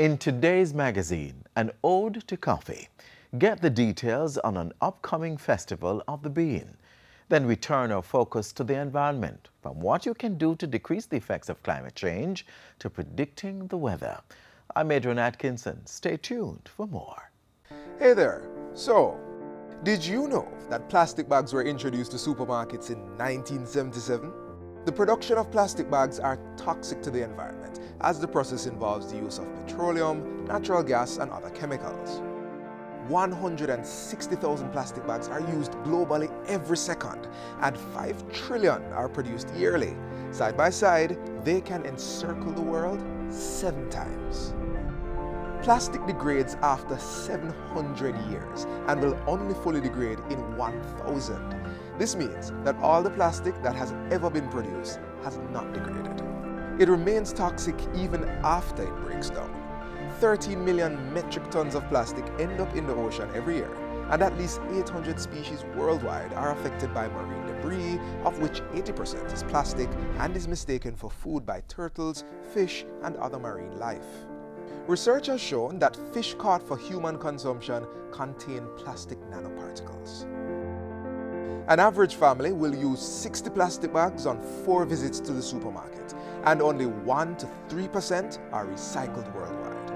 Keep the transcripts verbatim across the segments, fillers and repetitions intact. In today's magazine, An Ode to Coffee, get the details on an upcoming festival of the bean. Then we turn our focus to the environment, from what you can do to decrease the effects of climate change to predicting the weather. I'm Adrian Atkinson. Stay tuned for more. Hey there. So, did you know that plastic bags were introduced to supermarkets in nineteen seventy-seven? The production of plastic bags are toxic to the environment, as the process involves the use of petroleum, natural gas, and other chemicals. one hundred sixty thousand plastic bags are used globally every second, and five trillion are produced yearly. Side by side, they can encircle the world seven times. Plastic degrades after seven hundred years and will only fully degrade in one thousand. This means that all the plastic that has ever been produced has not degraded. It remains toxic even after it breaks down. thirteen million metric tons of plastic end up in the ocean every year, and at least eight hundred species worldwide are affected by marine debris, of which eighty percent is plastic and is mistaken for food by turtles, fish, and other marine life. Research has shown that fish caught for human consumption contain plastic nanoparticles. An average family will use sixty plastic bags on four visits to the supermarket, and only one to three percent are recycled worldwide.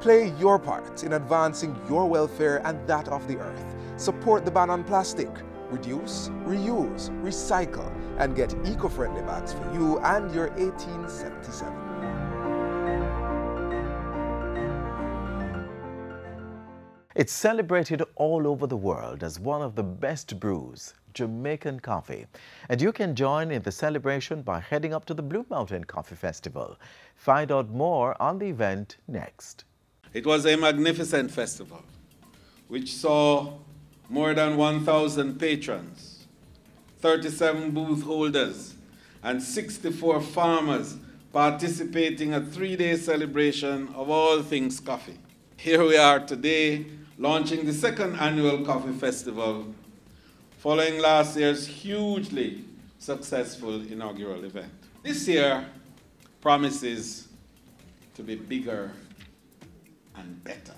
Play your part in advancing your welfare and that of the earth. Support the ban on plastic. Reduce, reuse, recycle, and get eco-friendly bags for you and your eighteen seventy-seven. It's celebrated all over the world as one of the best brews, Jamaican coffee. And you can join in the celebration by heading up to the Blue Mountain Coffee Festival. Find out more on the event next. It was a magnificent festival, which saw more than one thousand patrons, thirty-seven booth holders, and sixty-four farmers participating in a three-day celebration of all things coffee. Here we are today, launching the second annual coffee festival, following last year's hugely successful inaugural event. This year promises to be bigger and better.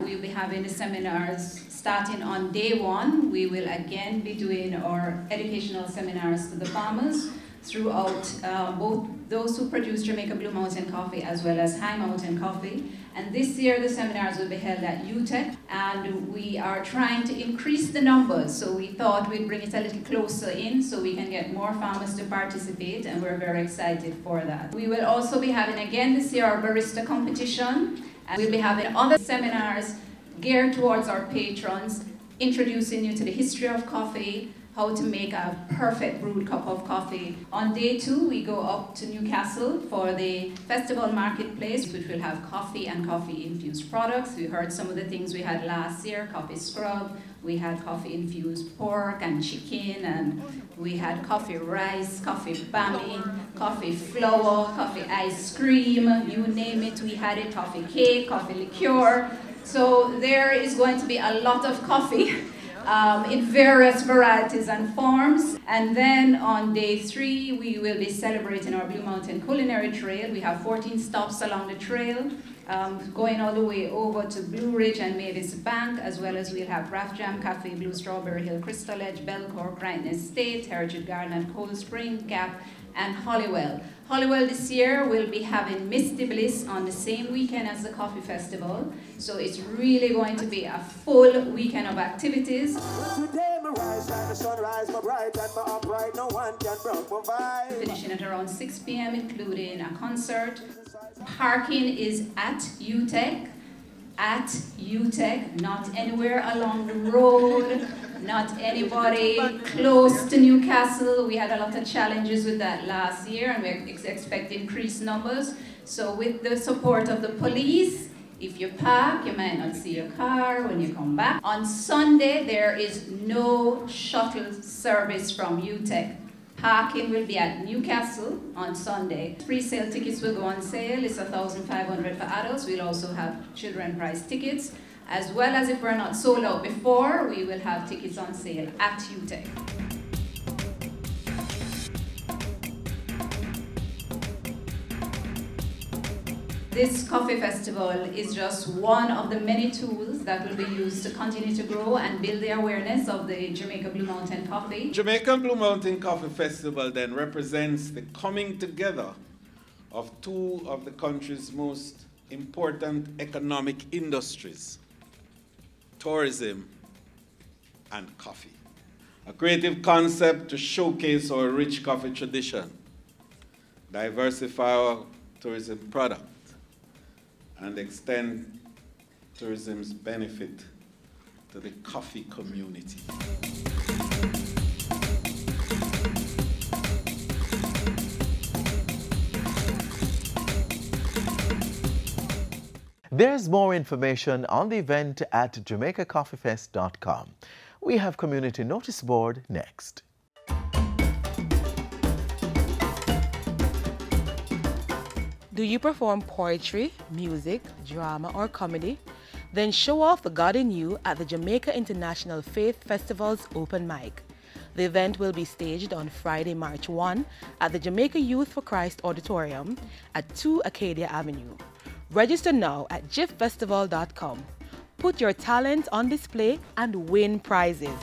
We'll be having seminars. Starting on day one, we will again be doing our educational seminars to the farmers throughout uh, both those who produce Jamaica Blue Mountain Coffee as well as High Mountain Coffee. And this year the seminars will be held at U TEC, and we are trying to increase the numbers. So we thought we'd bring it a little closer in so we can get more farmers to participate, and we're very excited for that. We will also be having again this year our barista competition, and we'll be having other seminars geared towards our patrons, introducing you to the history of coffee, how to make a perfect brewed cup of coffee. On day two, we go up to Newcastle for the festival marketplace, which will have coffee and coffee-infused products. We heard some of the things we had last year, coffee scrub, we had coffee-infused pork and chicken, and we had coffee rice, coffee bami, coffee flour, coffee ice cream, you name it, we had it, coffee cake, coffee liqueur. So there is going to be a lot of coffee um, in various varieties and forms. And then on day three, we will be celebrating our Blue Mountain Culinary Trail. We have fourteen stops along the trail, um, going all the way over to Blue Ridge and Mavis Bank, as well as we'll have Raff Jam Cafe, Blue Strawberry Hill, Crystal Edge, Belcourt, Grant Estate, Heritage Garden, and Cold Spring, Gap, and Hollywell. Hollywell this year will be having Misty Bliss on the same weekend as the coffee festival. So it's really going to be a full weekend of activities. Finishing at around six p m including a concert. Parking is at U TEC. At U TEC, not anywhere along the road. Not anybody close to Newcastle. We had a lot of challenges with that last year, and we expect increased numbers. So with the support of the police, if you park, you might not see your car when you come back. On Sunday, there is no shuttle service from U TEC. Parking will be at Newcastle on Sunday. Pre-sale tickets will go on sale. It's one thousand five hundred dollars for adults. We'll also have children price tickets. as well as if we're not sold out before, we will have tickets on sale at U TEC. This coffee festival is just one of the many tools that will be used to continue to grow and build the awareness of the Jamaica Blue Mountain Coffee. Jamaica Blue Mountain Coffee Festival then represents the coming together of two of the country's most important economic industries, tourism and coffee. A creative concept to showcase our rich coffee tradition, diversify our tourism product, and extend tourism's benefit to the coffee community. There's more information on the event at jamaica coffee fest dot com. We have Community Notice Board next. Do you perform poetry, music, drama, or comedy? Then show off the God in you at the Jamaica International Faith Festival's Open Mic. The event will be staged on Friday, March first at the Jamaica Youth for Christ Auditorium at two Acadia Avenue. Register now at giff festival dot com. Put your talent on display and win prizes.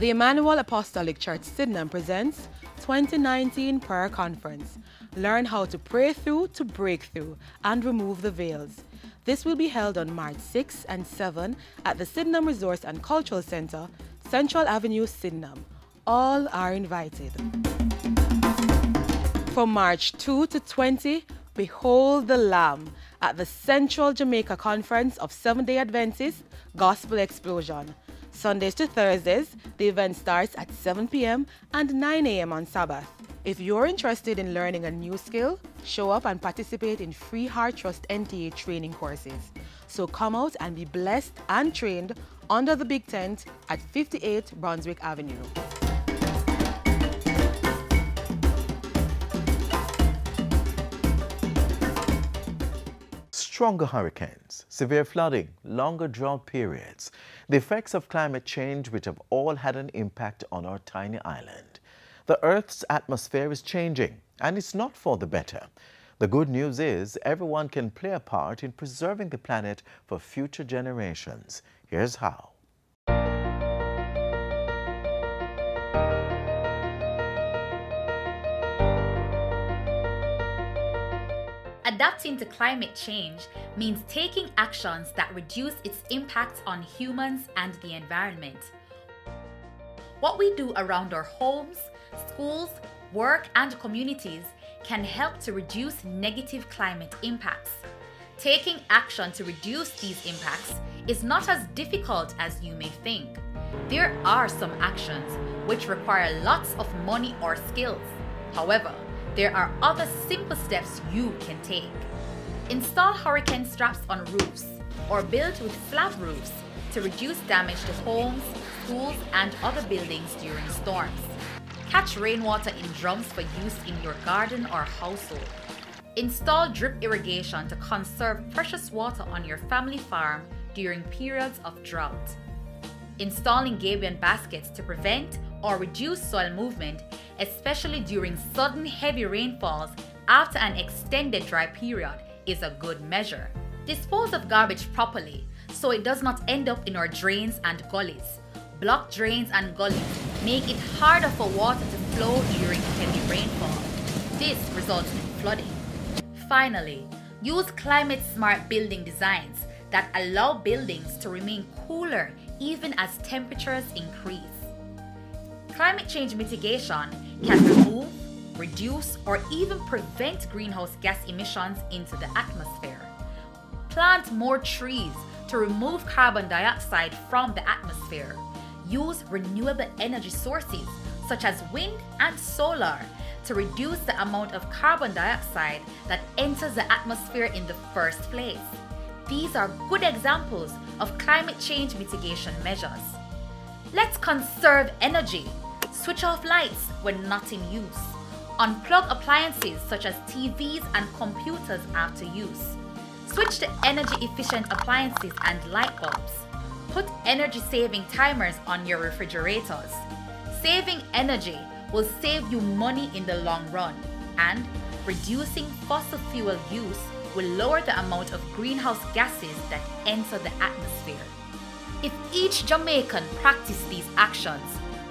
The Emmanuel Apostolic Church, Sydenham presents twenty nineteen Prayer Conference. Learn how to pray through to break through and remove the veils. This will be held on March sixth and seventh at the Sydenham Resource and Cultural Center, Central Avenue, Sydenham. All are invited. From March second to twentieth, behold the Lamb at the Central Jamaica Conference of Seventh Day Adventists Gospel Explosion. Sundays to Thursdays, the event starts at seven p m and nine a m on Sabbath. If you're interested in learning a new skill, show up and participate in free Heart Trust N T A training courses. So come out and be blessed and trained under the big tent at fifty-eight Brunswick Avenue. Stronger hurricanes, severe flooding, longer drought periods, the effects of climate change which have all had an impact on our tiny island. The Earth's atmosphere is changing, and it's not for the better. The good news is everyone can play a part in preserving the planet for future generations. Here's how. Adapting to climate change means taking actions that reduce its impact on humans and the environment. What we do around our homes, schools, work, and communities can help to reduce negative climate impacts. Taking action to reduce these impacts is not as difficult as you may think. There are some actions which require lots of money or skills. However, there are other simple steps you can take. Install hurricane straps on roofs or build with flat roofs to reduce damage to homes, schools, and other buildings during storms. Catch rainwater in drums for use in your garden or household. Install drip irrigation to conserve precious water on your family farm during periods of drought. Installing gabion baskets to prevent or reduce soil movement, especially during sudden heavy rainfalls after an extended dry period, is a good measure. Dispose of garbage properly so it does not end up in our drains and gullies. Block drains and gullies make it harder for water to flow during heavy rainfall. This results in flooding. Finally, use climate-smart building designs that allow buildings to remain cooler even as temperatures increase. Climate change mitigation can remove, reduce, or even prevent greenhouse gas emissions into the atmosphere. Plant more trees to remove carbon dioxide from the atmosphere. Use renewable energy sources such as wind and solar to reduce the amount of carbon dioxide that enters the atmosphere in the first place. These are good examples of climate change mitigation measures. Let's conserve energy. Switch off lights when not in use. Unplug appliances such as T Vs and computers after use. Switch to energy-efficient appliances and light bulbs. Put energy-saving timers on your refrigerators. Saving energy will save you money in the long run, and reducing fossil fuel use will lower the amount of greenhouse gases that enter the atmosphere. If each Jamaican practices these actions,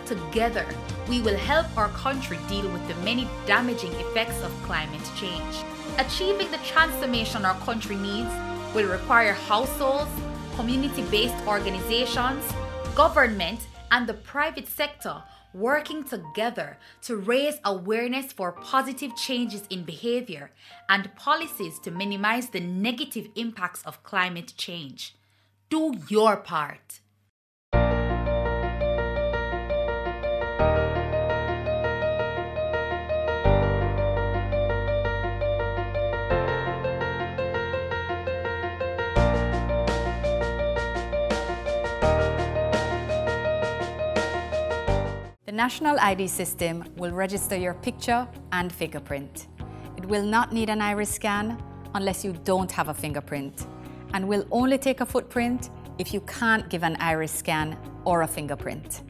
together we will help our country deal with the many damaging effects of climate change. Achieving the transformation our country needs will require households, community-based organizations, government, and the private sector working together to raise awareness for positive changes in behavior and policies to minimize the negative impacts of climate change. Do your part. The National I D system will register your picture and fingerprint. It will not need an iris scan unless you don't have a fingerprint, and will only take a footprint if you can't give an iris scan or a fingerprint.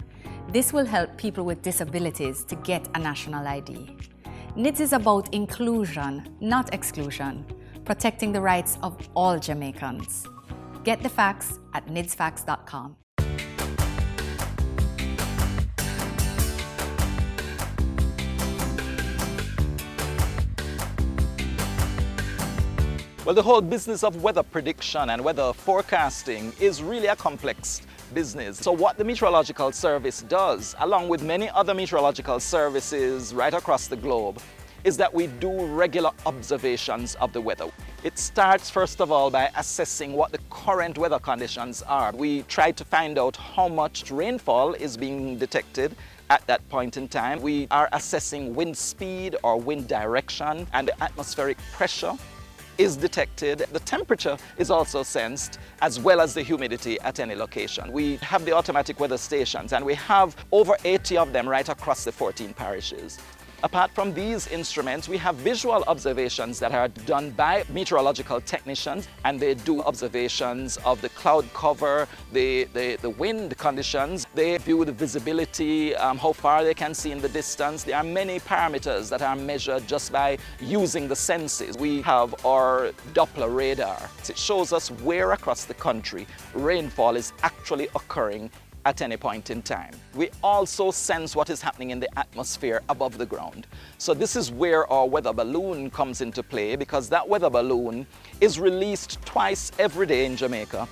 This will help people with disabilities to get a National I D. N I T is about inclusion, not exclusion, protecting the rights of all Jamaicans. Get the facts at N I D S facts dot com. Well, the whole business of weather prediction and weather forecasting is really a complex business. So what the Meteorological Service does, along with many other meteorological services right across the globe, is that we do regular observations of the weather. It starts, first of all, by assessing what the current weather conditions are. We try to find out how much rainfall is being detected at that point in time. We are assessing wind speed or wind direction, and the atmospheric pressure is detected. The temperature is also sensed, as well as the humidity at any location. We have the automatic weather stations, and we have over eighty of them right across the fourteen parishes. Apart from these instruments, we have visual observations that are done by meteorological technicians, and they do observations of the cloud cover, the, the, the wind conditions. They view the visibility, um, how far they can see in the distance. There are many parameters that are measured just by using the senses. We have our Doppler radar. It shows us where across the country rainfall is actually occurring at any point in time. We also sense what is happening in the atmosphere above the ground. So this is where our weather balloon comes into play, because that weather balloon is released twice every day in Jamaica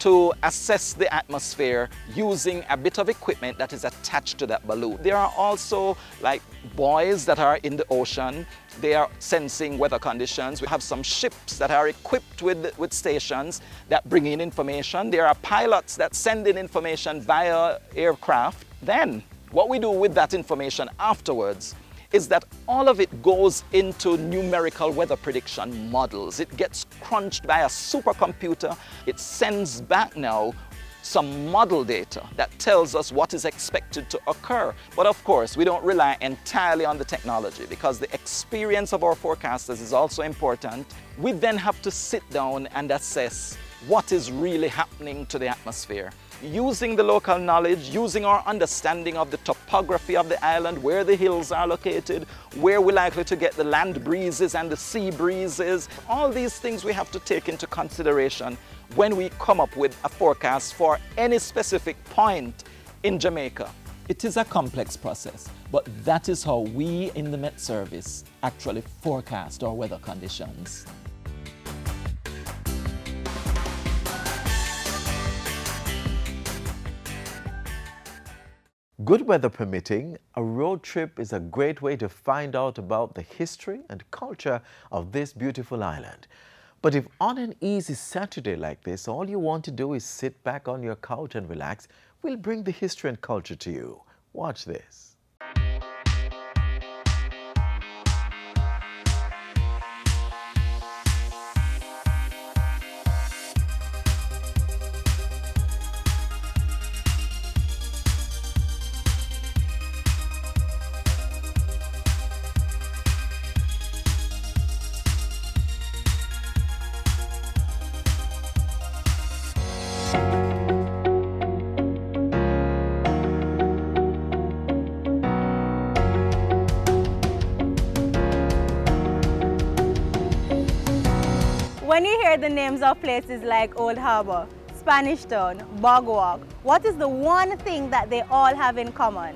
to assess the atmosphere using a bit of equipment that is attached to that balloon. There are also like buoys that are in the ocean. They are sensing weather conditions. We have some ships that are equipped with, with stations that bring in information. There are pilots that send in information via aircraft. Then what we do with that information afterwards is that all of it goes into numerical weather prediction models. It gets crunched by a supercomputer. It sends back now some model data that tells us what is expected to occur. But of course, we don't rely entirely on the technology, because the experience of our forecasters is also important. We then have to sit down and assess what is really happening to the atmosphere, using the local knowledge, using our understanding of the topography of the island, where the hills are located, where we're likely to get the land breezes and the sea breezes. All these things we have to take into consideration when we come up with a forecast for any specific point in Jamaica. It is a complex process, but that is how we in the Met Service actually forecast our weather conditions. Good weather permitting, a road trip is a great way to find out about the history and culture of this beautiful island. But if on an easy Saturday like this, all you want to do is sit back on your couch and relax, we'll bring the history and culture to you. Watch this. When you hear the names of places like Old Harbour, Spanish Town, Bog Walk, what is the one thing that they all have in common?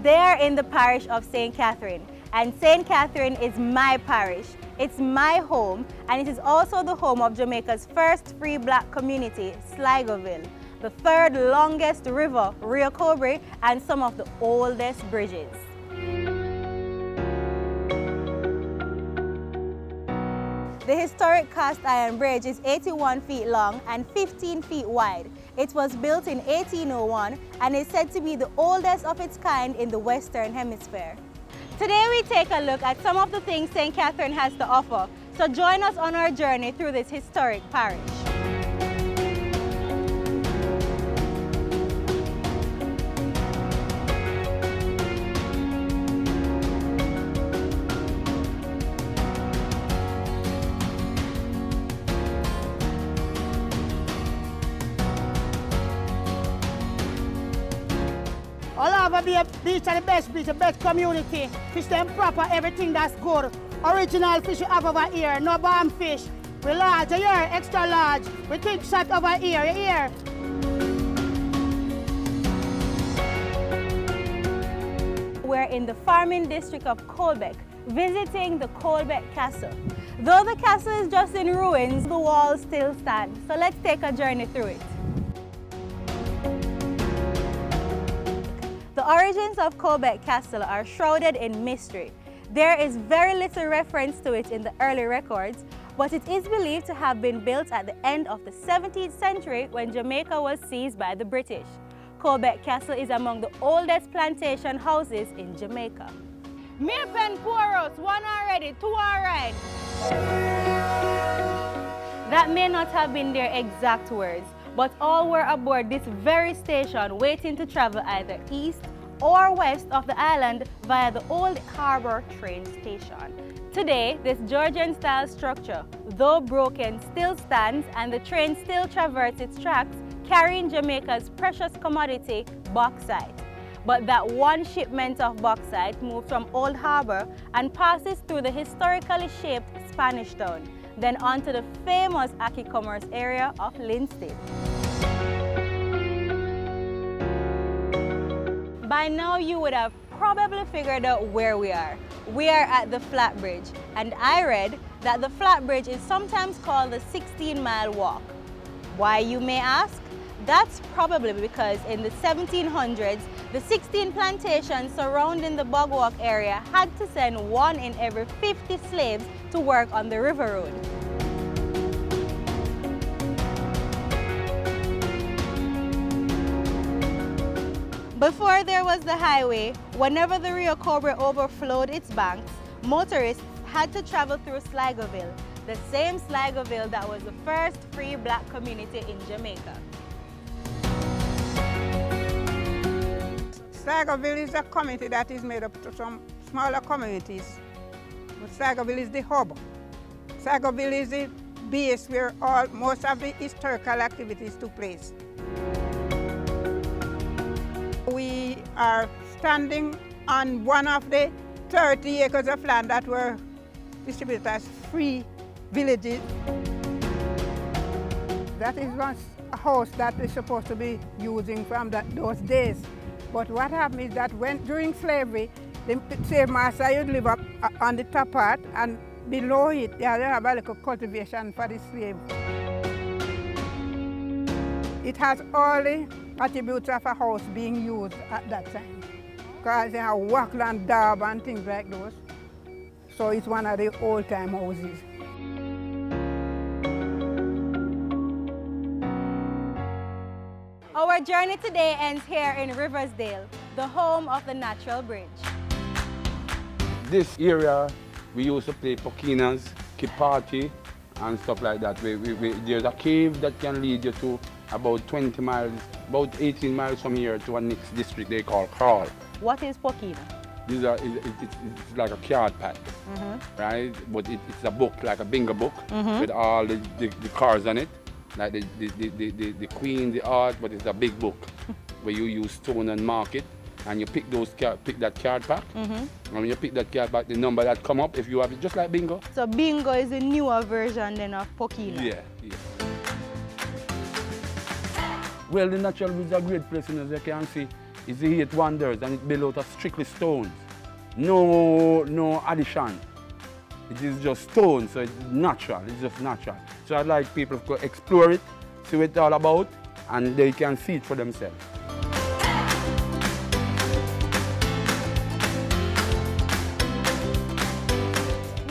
They are in the parish of Saint Catherine, and Saint Catherine is my parish. It's my home, and it is also the home of Jamaica's first free black community, Sligoville, the third longest river, Rio Cobra, and some of the oldest bridges. The historic cast iron bridge is eighty-one feet long and fifteen feet wide. It was built in eighteen oh one and is said to be the oldest of its kind in the Western Hemisphere. Today we take a look at some of the things Saint Catherine has to offer, so join us on our journey through this historic parish. Beach are the best beach, the best community. Fish them proper, everything that's good. Original fish you have over here, no bomb fish. We large here, extra large. We thick shot over here, here. We're in the farming district of Colbeck, visiting the Colbeck Castle. Though the castle is just in ruins, the walls still stand. So let's take a journey through it. The origins of Colbeck Castle are shrouded in mystery. There is very little reference to it in the early records, but it is believed to have been built at the end of the seventeenth century when Jamaica was seized by the British. Colbeck Castle is among the oldest plantation houses in Jamaica. Mirpen Poros, one already, two alright. That may not have been their exact words, but all were aboard this very station waiting to travel either east or west of the island via the Old Harbour train station. Today, this Georgian-style structure, though broken, still stands and the train still traverses its tracks, carrying Jamaica's precious commodity, bauxite. But that one shipment of bauxite moved from Old Harbour and passes through the historically shaped Spanish Town, then onto the famous Aki Commerce area of Linstead. By now you would have probably figured out where we are. We are at the Flat Bridge, and I read that the Flat Bridge is sometimes called the sixteen mile walk. Why, you may ask? That's probably because in the seventeen hundreds, the sixteen plantations surrounding the Bog Walk area had to send one in every fifty slaves to work on the river road. Before there was the highway, whenever the Rio Cobra overflowed its banks, motorists had to travel through Sligoville, the same Sligoville that was the first free black community in Jamaica. Sligoville is a community that is made up of some smaller communities. But Sligoville is the hub. Sligoville is the base where all, most of the historical activities took place. We are standing on one of the thirty acres of land that were distributed as free villages. That is one house that we're supposed to be using from that, those days. But what happened is that when during slavery, the slave master would live up on the top part, and below it, they have a little cultivation for the slave. It has all the attributes of a house being used at that time, because they have walk and daub and things like those. So it's one of the old-time houses. Our journey today ends here in Riversdale, the home of the Natural Bridge. This area, we used to play pokinas, kipati, and stuff like that. We, we, we, there's a cave that can lead you to about twenty miles, about eighteen miles from here to a next district they call Crawl. What is pokina? These are, it, it, it, it's like a card pack, mm-hmm. right? But it, it's a book, like a bingo book, mm-hmm. with all the, the, the cards on it. Like the, the, the, the, the queen, the art, but it's a big book where you use stone and mark it. and you pick those card, pick that card back. Mm-hmm. And when you pick that card back, the number that come up, if you have it, just like bingo. So bingo is a newer version then of Pokina. Yeah, yeah. Well, the natural woods are great places, as you can see. It's the eight wonders, and it's built out of strictly stones. No, no addition. It is just stone, so it's natural. It's just natural. So I'd like people to explore it, see what it's all about, and they can see it for themselves.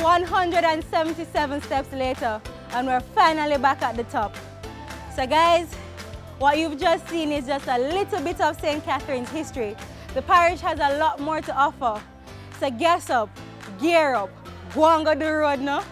one hundred seventy-seven steps later, and we're finally back at the top. So guys, what you've just seen is just a little bit of Saint Catherine's history. The parish has a lot more to offer. So guess up, gear up, go on go the road now.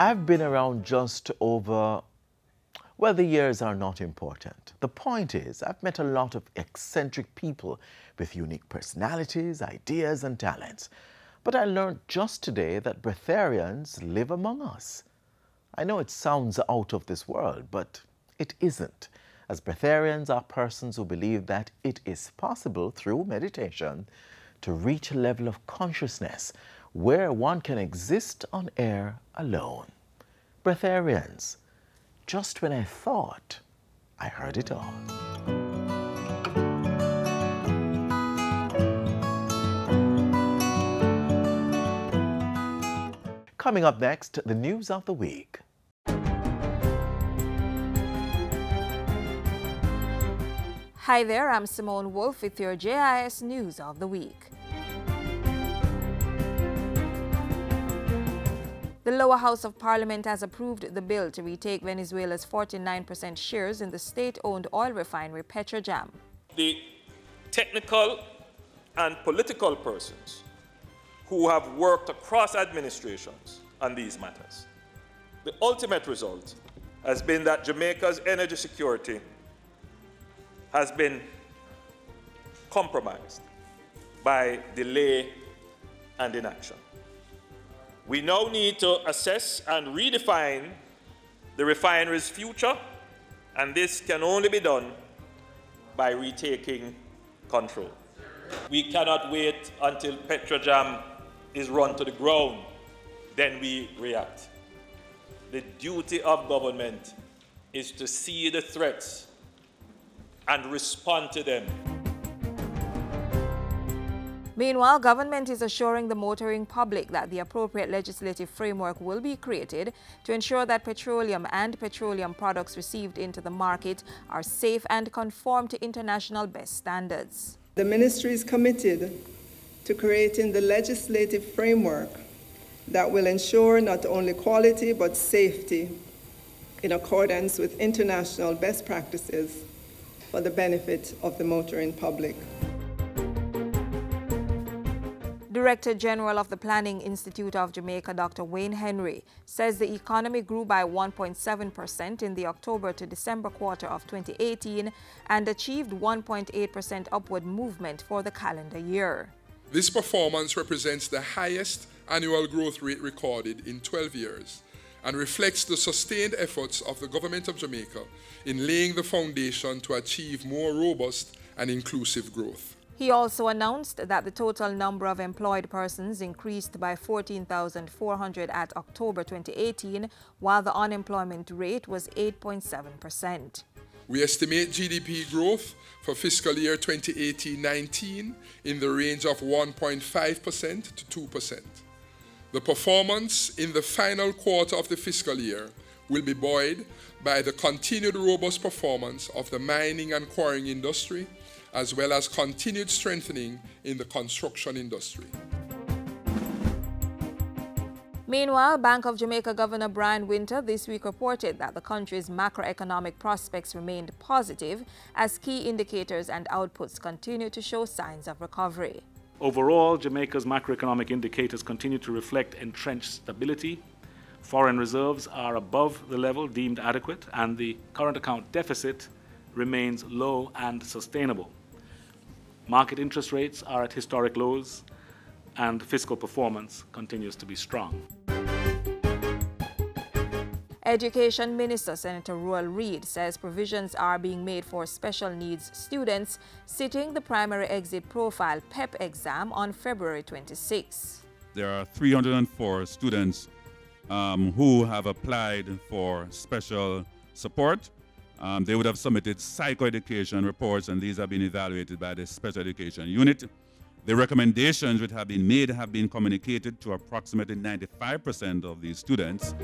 I've been around just over, well, the years are not important. The point is, I've met a lot of eccentric people with unique personalities, ideas, and talents. But I learned just today that Breatharians live among us. I know it sounds out of this world, but it isn't, as Breatharians are persons who believe that it is possible through meditation to reach a level of consciousness where one can exist on air alone. Breatharians, just when I thought I heard it all. Coming up next, the news of the week. Hi there, I'm Simone Wolfe with your J I S News of the Week. The lower house of parliament has approved the bill to retake Venezuela's forty-nine percent shares in the state-owned oil refinery Petrojam. The technical and political persons who have worked across administrations on these matters. The ultimate result has been that Jamaica's energy security has been compromised by delay and inaction. We now need to assess and redefine the refinery's future, and this can only be done by retaking control. We cannot wait until Petrojam is run to the ground, then we react. The duty of government is to see the threats and respond to them. Meanwhile, government is assuring the motoring public that the appropriate legislative framework will be created to ensure that petroleum and petroleum products received into the market are safe and conform to international best standards. The ministry is committed to creating the legislative framework that will ensure not only quality but safety in accordance with international best practices for the benefit of the motoring public. Director General of the Planning Institute of Jamaica, Doctor Wayne Henry, says the economy grew by one point seven percent in the October to December quarter of twenty eighteen and achieved one point eight percent upward movement for the calendar year. This performance represents the highest annual growth rate recorded in twelve years and reflects the sustained efforts of the Government of Jamaica in laying the foundation to achieve more robust and inclusive growth. He also announced that the total number of employed persons increased by fourteen thousand four hundred at October twenty eighteen, while the unemployment rate was eight point seven percent. We estimate G D P growth for fiscal year twenty eighteen nineteen in the range of one point five percent to two percent. The performance in the final quarter of the fiscal year will be buoyed by the continued robust performance of the mining and quarrying industry as well as continued strengthening in the construction industry. Meanwhile, Bank of Jamaica Governor Brian Winter this week reported that the country's macroeconomic prospects remained positive as key indicators and outputs continue to show signs of recovery. Overall, Jamaica's macroeconomic indicators continue to reflect entrenched stability. Foreign reserves are above the level deemed adequate, and the current account deficit remains low and sustainable. Market interest rates are at historic lows, and fiscal performance continues to be strong. Education Minister Senator Ruel Reed says provisions are being made for special needs students sitting the primary exit profile P E P exam on February twenty-sixth. There are three hundred and four students um, who have applied for special support. Um, they would have submitted psychoeducation reports, and these have been evaluated by the Special Education Unit. The recommendations which have been made have been communicated to approximately ninety-five percent of these students.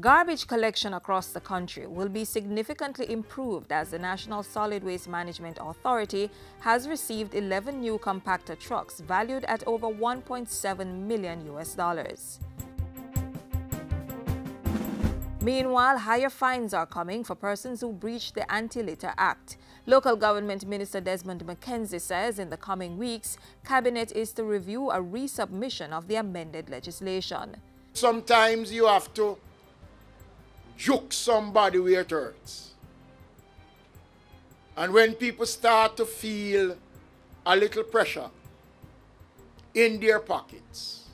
Garbage collection across the country will be significantly improved as the National Solid Waste Management Authority has received eleven new compactor trucks valued at over one point seven million U S dollars. Meanwhile, higher fines are coming for persons who breach the Anti-Litter Act. Local Government Minister Desmond Mackenzie says in the coming weeks, Cabinet is to review a resubmission of the amended legislation. Sometimes you have to juke somebody where it hurts. And when people start to feel a little pressure in their pockets,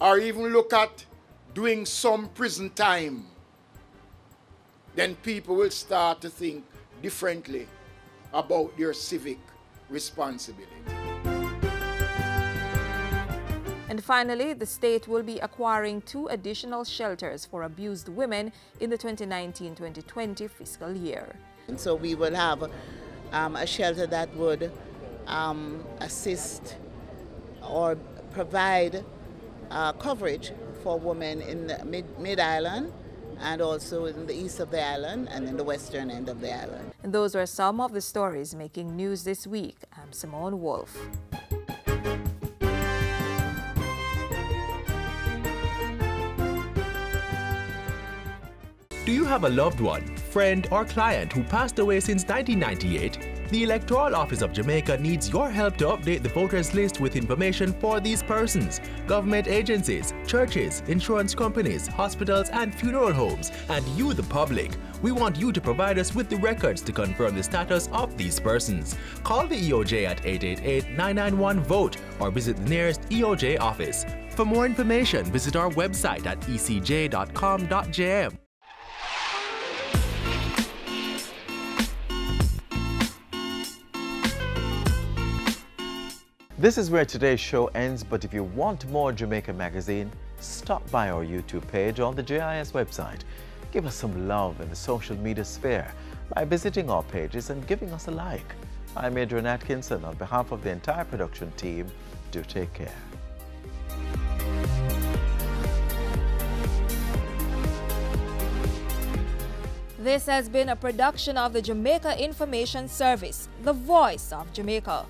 or even look at doing some prison time, then people will start to think differently about their civic responsibility. And finally, the state will be acquiring two additional shelters for abused women in the twenty nineteen twenty twenty fiscal year. And so we will have um, a shelter that would um, assist or provide uh, coverage for women in the mid, mid island, and also in the east of the island and in the western end of the island. And those were some of the stories making news this week. I'm Simone Wolfe. Do you have a loved one, friend, or client who passed away since nineteen ninety-eight? The Electoral Office of Jamaica needs your help to update the voters list with information for these persons, government agencies, churches, insurance companies, hospitals, and funeral homes, and you, the public. We want you to provide us with the records to confirm the status of these persons. Call the E O J at eight eight eight, nine nine one, VOTE or visit the nearest E O J office. For more information, visit our website at E C J dot com dot J M. This is where today's show ends, but if you want more Jamaica Magazine, stop by our YouTube page on the J I S website. Give us some love in the social media sphere by visiting our pages and giving us a like. I'm Adrian Atkinson. On behalf of the entire production team, do take care. This has been a production of the Jamaica Information Service, the voice of Jamaica.